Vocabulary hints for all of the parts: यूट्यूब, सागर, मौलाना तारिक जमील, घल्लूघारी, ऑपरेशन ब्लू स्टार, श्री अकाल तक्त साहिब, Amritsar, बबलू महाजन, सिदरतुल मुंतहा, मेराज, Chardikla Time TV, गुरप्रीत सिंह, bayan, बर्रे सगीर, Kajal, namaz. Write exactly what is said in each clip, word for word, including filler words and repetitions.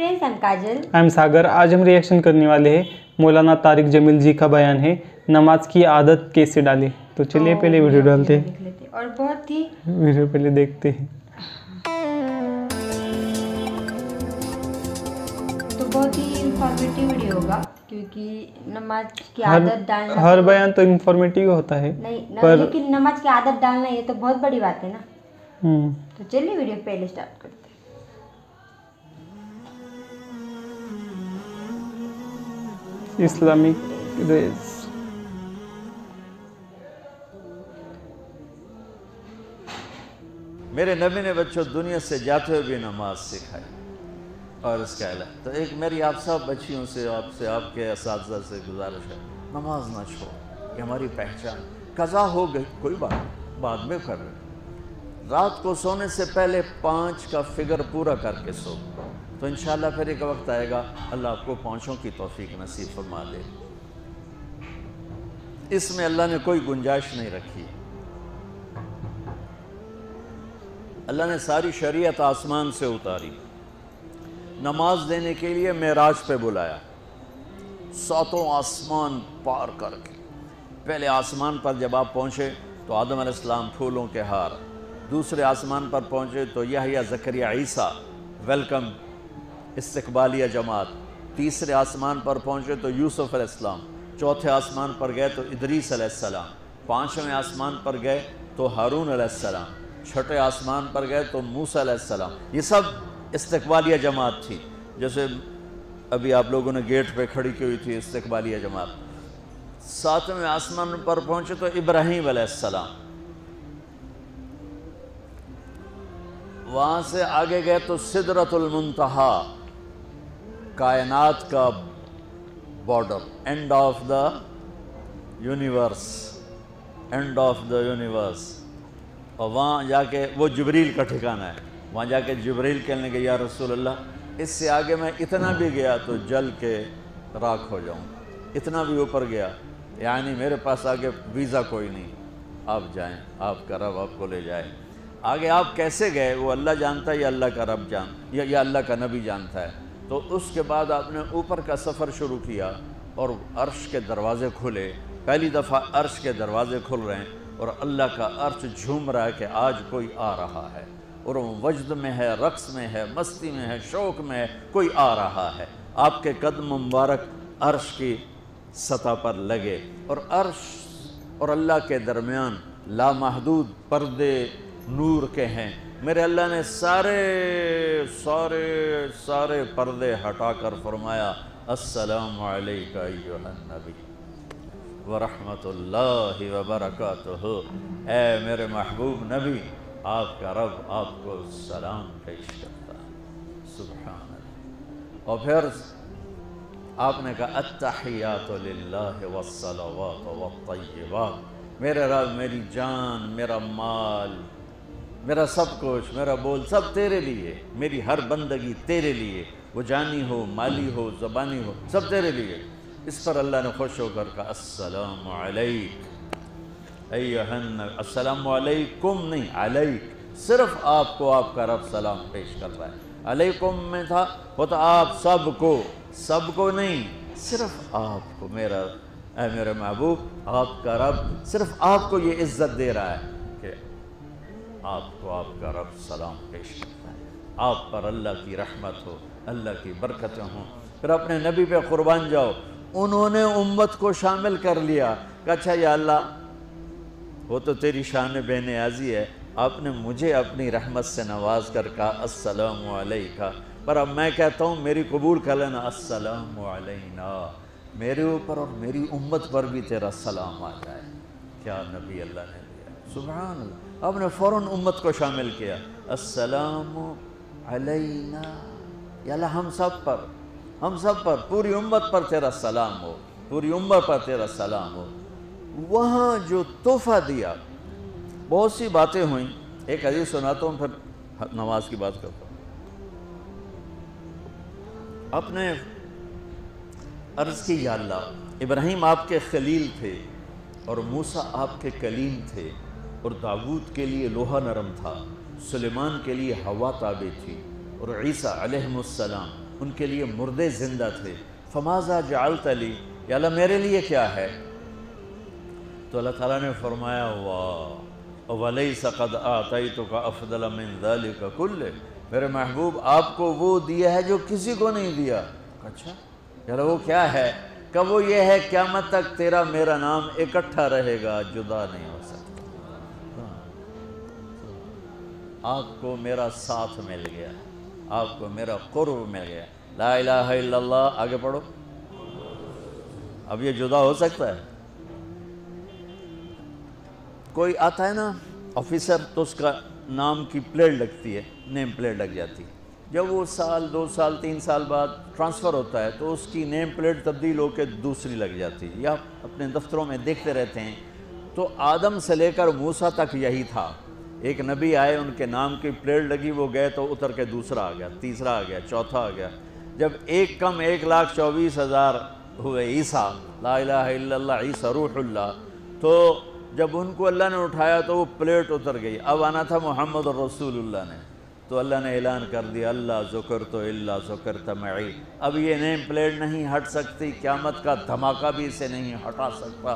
Friends, I am Kajal, I am सागर। आज हम reaction करने वाले हैं मौलाना तारिक जमील जी का बयान है नमाज की आदत कैसे डालें। तो चलिए पहले वीडियो डालते हैं और बहुत ही वीडियो पहले देखते हैं। तो बहुत ही इंफॉर्मेटिव वीडियो होगा क्योंकि नमाज की आदत डालना, हर बयान तो इंफॉर्मेटिव होता है नहीं पर लेकिन नमाज की आदत डालना ये तो बहुत बड़ी बात है ना। तो चलिए वीडियो पहले स्टार्ट करते हैं। इस्लामिक ड्रेस मेरे नबी ने बच्चों दुनिया से जाते हुए भी नमाज सिखाई और इसका अलग। तो एक मेरी आप सब बच्चियों से, आपसे, आपके असातिज़ा से गुजारिश है, नमाज ना छोड़ो, ये हमारी पहचान। कज़ा हो गई कोई बात, बाद में कर रहे। रात को सोने से पहले पाँच का फिगर पूरा करके सो, तो इंशाल्लाह फिर एक वक्त आएगा अल्लाह आपको पाँचों की तौफीक नसीब फरमा दे। इसमें अल्लाह ने कोई गुंजाइश नहीं रखी। अल्लाह ने सारी शरीयत आसमान से उतारी, नमाज देने के लिए मेराज पे बुलाया, सातों आसमान पार करके। पहले आसमान पर जब आप पहुँचे तो आदम अलैहिस्सलाम फूलों के हार, दूसरे आसमान पर पहुँचे तो यहया, ज़करिया, ईसा वेलकम इस्तकबालिया जमात, तीसरे आसमान पर पहुँचे तो यूसुफ अलैहिस्सलाम, चौथे आसमान पर गए तो इदरीस अलैहिस्सलाम, पाँचवें आसमान पर गए तो हारून अलैहिस्सलाम, छठे आसमान पर गए तो मूसा अलैहिस्सलाम। ये सब इस्तकबालिया जमात थी। जैसे अभी आप लोगों ने गेट पे खड़ी की हुई थी इस्तकबालिया जमात। सातवें आसमान पर पहुँचे तो इब्राहीम अलैहिस्सलाम, वहाँ से आगे गए तो सिदरतुल मुंतहा, कायनात का border, end of the universe, end of the universe. और वहाँ जाके वो जिब्रील का ठिकाना है, वहाँ जाके जिब्रील कहने के या रसूल अल्लाह इससे आगे मैं इतना भी गया तो जल के राख हो जाऊँ, इतना भी ऊपर गया यानी मेरे पास आगे वीज़ा कोई नहीं, आप जाएँ, आपका रब आपको ले जाए। आगे आप कैसे गए वो अल्लाह जानता है, या अल्लाह का रब जान या, या अल्लाह का नबी जानता है। तो उसके बाद आपने ऊपर का सफ़र शुरू किया और अर्श के दरवाज़े खुले। पहली दफ़ा अर्श के दरवाज़े खुल रहे हैं और अल्लाह का अर्श झूम रहा है कि आज कोई आ रहा है, और वो वजद में है, रक्स में है, मस्ती में है, शौक़ में है, कोई आ रहा है। आपके कदम मुबारक अर्श की सतह पर लगे और अर्श और अल्लाह के दरमियान लामहदूद पर्दे नूर के हैं। मेरे अल्लाह ने सारे सारे सारे पर्दे हटाकर फरमाया अस्सलामु अलैका अय्युहन नबी व रहमतुल्लाहि व बरकातुहू, ए मेरे महबूब नबी आपका रब आपको सलाम पेश करता। सुभान अल्लाह। और फिर आपने कहा अत्तहियातु लिल्लाहि वस्सलावातु वत्तय्यिबात, मेरे रब मेरी जान, मेरा माल, मेरा सब कुछ, मेरा बोल सब तेरे लिए, मेरी हर बंदगी तेरे लिए, वो जानी हो, माली हो, ज़बानी हो, सब तेरे लिए। इस पर अल्लाह ने खुश होकर कहा अस्सलामु अलैक अय्युहन, अस्सलामु अलैकुम नहीं, अलैक, सिर्फ आपको आपका रब सलाम पेश कर रहा है। अलैकुम में था वो तो आप सबको, सबको नहीं सिर्फ आपको, मेरा ऐ मेरे महबूब आपका रब सिर्फ आपको ये इज़्ज़त दे रहा है कि आपको आपका रब सलाम पेश करता है। आप पर अल्लाह की रहमत हो, अल्लाह की बरकतें हों। फिर अपने नबी पे क़ुरबान जाओ। उन्होंने उम्मत को शामिल कर लिया कि अच्छा या अल्लाह वो तो तेरी शान बेनियाजी है, आपने मुझे अपनी रहमत से नवाज कर कहा अस्सलामु अलैका, पर अब मैं कहता हूँ मेरी कबूल कर लेना अस्सलामु अलैना, मेरे ऊपर और मेरी उम्मत पर भी तेरा सलाम आ जाए। क्या नबी अल्लाह ने दिया, सुभान अल्लाह। आपने फ़ौरन उम्मत को शामिल किया अस्सलामु अलैना, या अल्लाह हम सब पर, हम सब पर, पूरी उम्मत पर तेरा सलाम हो, पूरी उम्मत पर तेरा सलाम हो। वहाँ जो तोहफ़ा दिया, बहुत सी बातें हुई। एक हदीस सुनाता हूँ फिर नमाज की बात करता हूँ। अपने अर्ज़ की या अल्लाह, इब्राहीम आपके खलील थे और मूसा आपके कलीम थे और दाऊद के लिए लोहा नरम था, सुलेमान के लिए हवा ताबे थी और ईसा अलैहिस्सलाम उनके लिए मुर्दे जिंदा थे। फमाजा जअलत ली, या अल्लाह मेरे लिए क्या है? तो अल्लाह ताला ने फरमाया वाह वलैस क़द आतैतुक अफ़दल मिन ज़ालिक कुल्ले, मेरे महबूब आपको वो दिया है जो किसी को नहीं दिया। अच्छा यार वो क्या है? कब वो ये है क़यामत तक तेरा मेरा नाम इकट्ठा रहेगा, जुदा नहीं हो सकता। आपको मेरा साथ मिल गया, आपको मेरा क़ुर्ब मिल गया। ला इलाहा इल्लल्लाह आगे पढ़ो। अब ये जुदा हो सकता है? कोई आता है ना ऑफिसर, तो उसका नाम की प्लेट लगती है, नेम प्लेट लग जाती है। जब वो साल दो साल तीन साल बाद ट्रांसफ़र होता है तो उसकी नेम प्लेट तब्दील होकर दूसरी लग जाती है, या अपने दफ्तरों में देखते रहते हैं। तो आदम से लेकर मूसा तक यही था। एक नबी आए, उनके नाम की प्लेट लगी, वो गए तो उतर के दूसरा आ गया, तीसरा आ गया, चौथा आ गया। जब एक कम एक लाख चौबीस हज़ार हुए ईसा, ला इलाहा इल्लल्लाह ईसा रूहुल्लाह, तो जब उनको अल्लाह ने उठाया तो वो प्लेट उतर गई। अब आना था मोहम्मद रसूलुल्लाह ने, तो अल्लाह ने ऐलान कर दिया अल्लाह ज़ुकर तो इल्ला ज़ुकर तमई। अब ये नेम प्लेट नहीं हट सकती, क़यामत का धमाका भी इसे नहीं हटा सकता।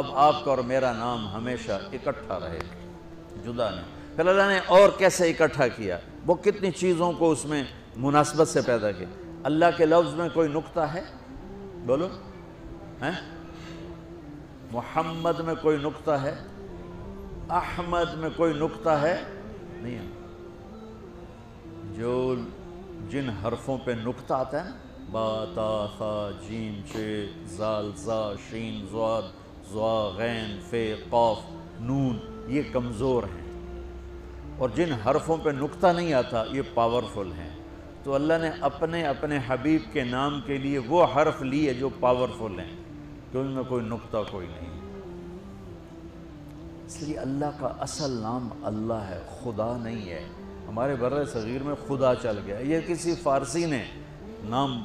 अब आपका और मेरा नाम हमेशा इकट्ठा रहेगा, जुदा नहीं। फिर अल्लाह ने और कैसे इकट्ठा किया, वो कितनी चीज़ों को उसमें मुनासबत से पैदा किया। अल्लाह के लफ्ज़ में कोई नुक्ता है? बोलो हैं? मोहम्मद में कोई नुक्ता है? अहमद में कोई नुक्ता है? नहीं है। जो जिन हरफों पे नुक्ता आता है ना, बा ता सा जीम चे जाल जा शीन ज़्वाद ज़्वा गैन फे क़ाफ नून, ये कमज़ोर हैं। और जिन हरफों पे नुक्ता नहीं आता ये पावरफुल हैं। तो अल्लाह ने अपने अपने हबीब के नाम के लिए वो हरफ लिए जो पावरफुल हैं, तो उनमें कोई नुक्ता कोई नहीं। इसलिए अल्लाह का असल नाम अल्लाह है, खुदा नहीं है। हमारे बर्रे सगीर में खुदा चल गया। ये किसी फ़ारसी ने नाम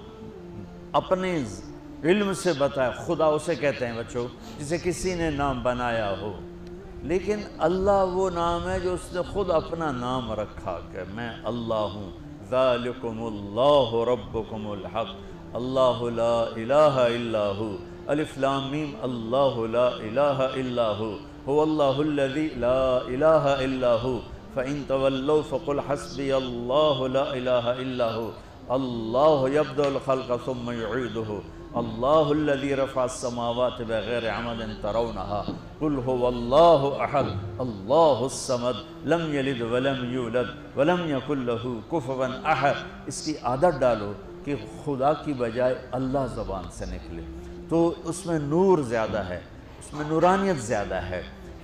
अपने इल्म से बताया, खुदा उसे कहते हैं बच्चों जिसे किसी ने नाम बनाया हो। लेकिन अल्लाह वो नाम है जो उसने खुद अपना नाम रखा कि मैं अल्लाह हूँ। ज़ालिकुमुल्लाहु रब्बुकुमुल हक़, अल्लाहु ला इलाहा इल्ला हु, अलिफ लाम मीम अल्लाहु ला इलाहा इल्ला हु, हुवल्लाहु लज़ी ला इलाहा इल्ला हु, फ़इन तवल्लौ फ़क़ुल हस्बी अल्लाहु ला इलाहा इल्ला हु, अल्लाहु यब्दउल ख़ल्क़ सुम्मा युईदुहु, अल्लाहु लज़ी रफ़अ अस्समावाति बिग़ैरि अमदिन तरौनहा, कुल हुवल्लाहु अहद, अल्लाहुस समद, लम यलिद वलम यूलद वलम यकुल लहू कुफ़ुवन अहद। इसकी आदत डालो कि खुदा की बजाय अल्लाह ज़बान से निकले तो उसमें नूर ज़्यादा है, उसमें नूरानियत ज़्यादा है।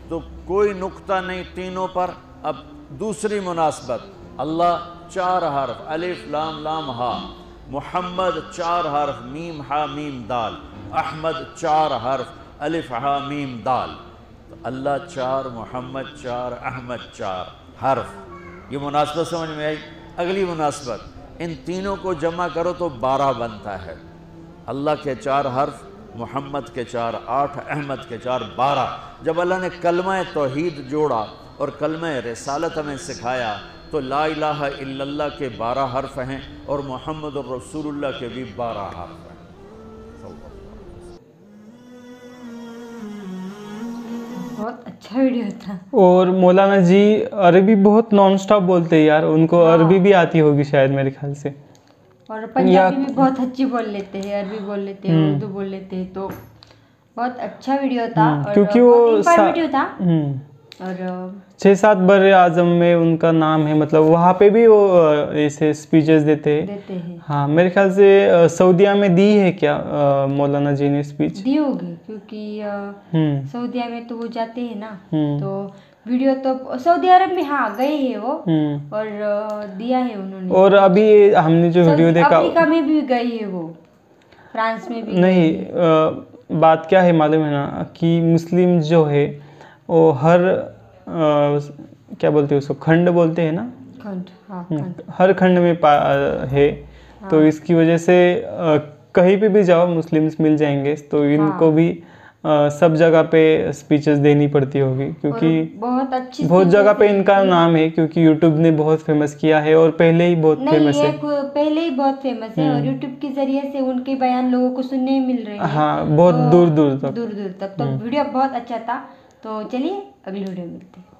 तो कोई नुक्ता नहीं तीनों पर। अब दूसरी मुनासबत, अल्लाह चार हरफ अलिफ लाम लाम हा, मोहम्मद चार हरफ मीम हा मीम दाल, अहमद चार हरफ अलिफ हा मीम दाल। तो अल्लाह चार, मोहम्मद चार, अहमद चार हरफ। ये मुनासबत समझ में आई। अगली मुनासबत, इन तीनों को जमा करो तो बारह बनता है। अल्लाह के चार हरफ, मोहम्मद के चार, आठ, अहमद के चार, बारह। जब अल्लाह ने कलमा तौहीद जोड़ा और कलमा रिसालत हमें सिखाया तो ला इलाहा इल्लल्लाह के बारह हरफ हैं और मोहम्मद रसूलुल्लाह के भी बारह हरफ हैं। बहुत अच्छा वीडियो था। और मौलाना जी अरबी बहुत नॉन स्टॉप बोलते हैं यार, उनको अरबी भी आती होगी शायद मेरे ख्याल से, और पंजाबी भी बहुत अच्छी बोल लेते हैं, अरबी बोल लेते हैं, उर्दू बोल लेते हैं। तो बहुत अच्छा वीडियो था और क्योंकि वो वीडियो था और छः सात बर्रे आजम में उनका नाम है, मतलब वहाँ पे भी वो ऐसे स्पीचेस देते हैं। हाँ मेरे ख्याल से सऊदीया में दी है क्या मौलाना जी ने स्पीच? दी होगी क्योंकि सऊदीया में तो वो जाते हैं ना, तो वीडियो तो सऊदी अरब में हाँ गए हैं वो और दिया है उन्होंने। और अभी हमने जो वीडियो देखा अफ्रीका में भी गए हैं वो, फ्रांस में भी। नहीं आ, बात क्या है मालूम है ना कि मुस्लिम जो है वो हर आ, क्या बोलते हैं उसको, खंड बोलते हैं ना, खंड, हाँ, खंड। हर खंड में पा है हाँ। तो इसकी वजह से आ, कहीं पे भी जाओ मुस्लिम्स मिल जाएंगे, तो इनको हाँ। भी आ, सब जगह पे स्पीचेस देनी पड़ती होगी क्योंकि बहुत अच्छी बहुत जगह पे इनका नाम है, क्योंकि यूट्यूब ने बहुत फेमस किया है और पहले ही बहुत फेमस है पहले ही बहुत फेमस है और यूट्यूब के जरिए से उनके बयान लोगों को सुनने मिल रहे हैं। हाँ, बहुत दूर दूर तक दूर दूर तक तो वीडियो बहुत अच्छा था। तो चलिए अगली वीडियो मिलते हैं।